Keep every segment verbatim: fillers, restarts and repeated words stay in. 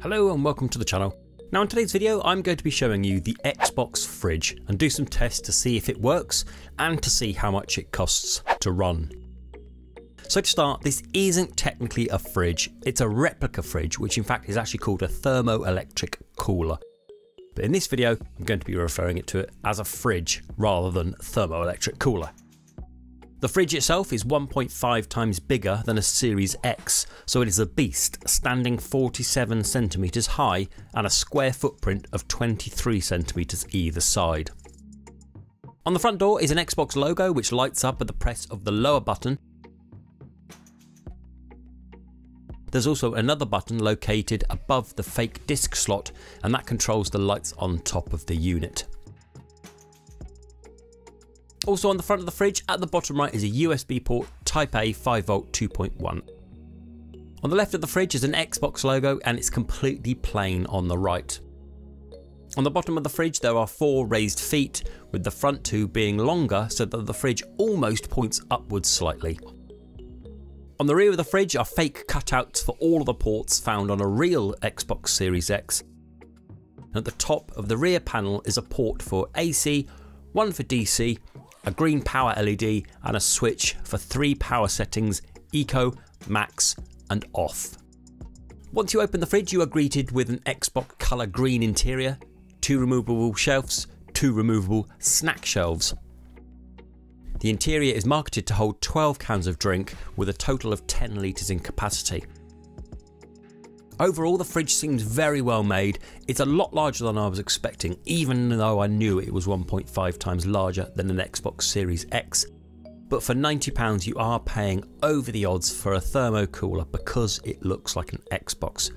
Hello and welcome to the channel. Now in today's video I'm going to be showing you the Xbox fridge and do some tests to see if it works and to see how much it costs to run. So to start, this isn't technically a fridge, it's a replica fridge, which in fact is actually called a thermoelectric cooler. But in this video I'm going to be referring it to it as a fridge rather than thermoelectric cooler. The fridge itself is one point five times bigger than a Series X, so it is a beast, standing forty-seven centimetres high and a square footprint of twenty-three centimetres either side. On the front door is an Xbox logo which lights up at the press of the lower button. There's also another button located above the fake disc slot, and that controls the lights on top of the unit. Also on the front of the fridge, at the bottom right, is a U S B port, Type-A, five volt two point one. On the left of the fridge is an Xbox logo, and it's completely plain on the right. On the bottom of the fridge there are four raised feet, with the front two being longer so that the fridge almost points upwards slightly. On the rear of the fridge are fake cutouts for all of the ports found on a real Xbox Series X. And at the top of the rear panel is a port for A C, one for D C, a green power L E D and a switch for three power settings: Eco, Max and Off. Once you open the fridge you are greeted with an Xbox colour green interior, two removable shelves, two removable snack shelves. The interior is marketed to hold twelve cans of drink with a total of ten litres in capacity. Overall the fridge seems very well made. It's a lot larger than I was expecting, even though I knew it was one point five times larger than an Xbox Series X. But for ninety pounds you are paying over the odds for a thermocooler because it looks like an Xbox.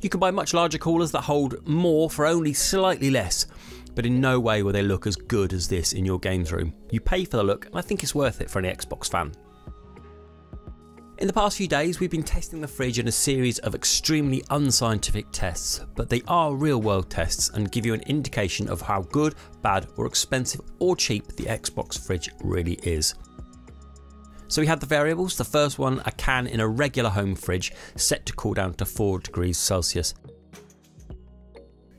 You can buy much larger coolers that hold more for only slightly less, but in no way will they look as good as this in your games room. You pay for the look and I think it's worth it for an Xbox fan. In the past few days we've been testing the fridge in a series of extremely unscientific tests, but they are real world tests and give you an indication of how good, bad or expensive or cheap the Xbox fridge really is. So we had the variables, the first one a can in a regular home fridge set to cool down to four degrees Celsius.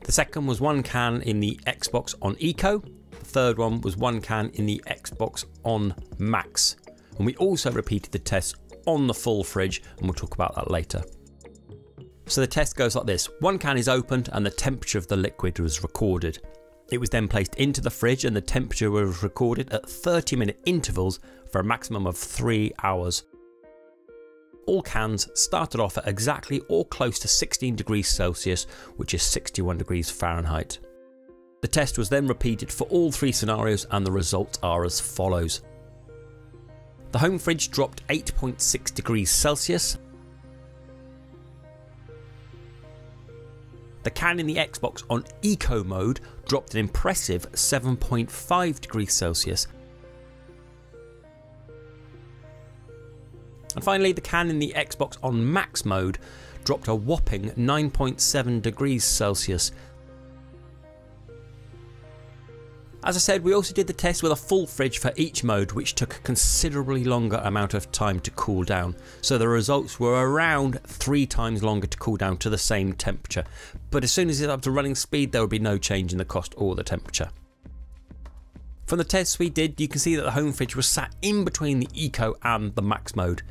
The second was one can in the Xbox on Eco, the third one was one can in the Xbox on Max, and we also repeated the test on the full fridge and we'll talk about that later. So the test goes like this: one can is opened and the temperature of the liquid was recorded. It was then placed into the fridge and the temperature was recorded at thirty minute intervals for a maximum of three hours. All cans started off at exactly or close to sixteen degrees Celsius, which is sixty-one degrees Fahrenheit. The test was then repeated for all three scenarios and the results are as follows. The home fridge dropped eight point six degrees Celsius. The can in the Xbox on Eco mode dropped an impressive seven point five degrees Celsius. And finally, the can in the Xbox on Max mode dropped a whopping nine point seven degrees Celsius. As I said, we also did the test with a full fridge for each mode, which took a considerably longer amount of time to cool down, so the results were around three times longer to cool down to the same temperature, but as soon as it's up to running speed there would be no change in the cost or the temperature. From the tests we did you can see that the home fridge was sat in between the Eco and the Max mode.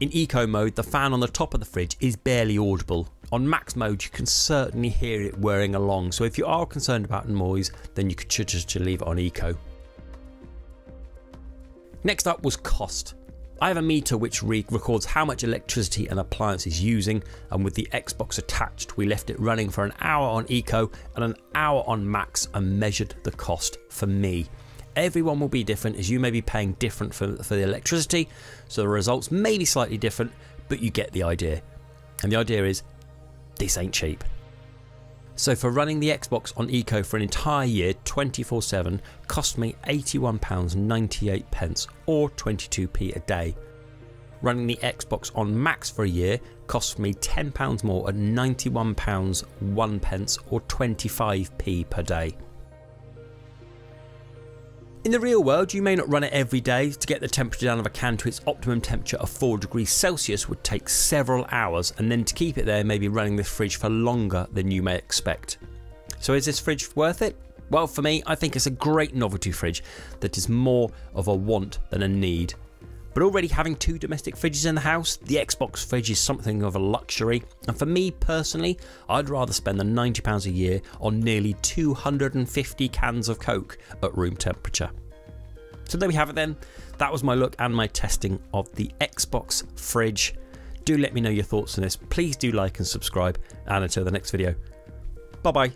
In Eco mode the fan on the top of the fridge is barely audible. On Max mode you can certainly hear it whirring along, so if you are concerned about noise then you could just leave it on Eco. Next up was cost. I have a meter which records how much electricity an appliance is using, and with the Xbox attached we left it running for an hour on Eco and an hour on Max and measured the cost for me. Everyone will be different as you may be paying different for, for the electricity, so the results may be slightly different, but you get the idea. And the idea is this ain't cheap. So for running the Xbox on Eco for an entire year twenty-four seven cost me eighty-one pounds ninety-eight or twenty-two p a day. Running the Xbox on Max for a year cost me ten pounds more at ninety-one pounds one or twenty-five p per day. In the real world, you may not run it every day. To get the temperature down of a can to its optimum temperature of four degrees Celsius would take several hours, and then to keep it there may be running this fridge for longer than you may expect. So is this fridge worth it? Well, for me, I think it's a great novelty fridge that is more of a want than a need. But already having two domestic fridges in the house, the Xbox fridge is something of a luxury, and for me personally, I'd rather spend the ninety pounds a year on nearly two hundred and fifty cans of Coke at room temperature. So there we have it then. That was my look and my testing of the Xbox fridge. Do let me know your thoughts on this. Please do like and subscribe, and until the next video, bye bye.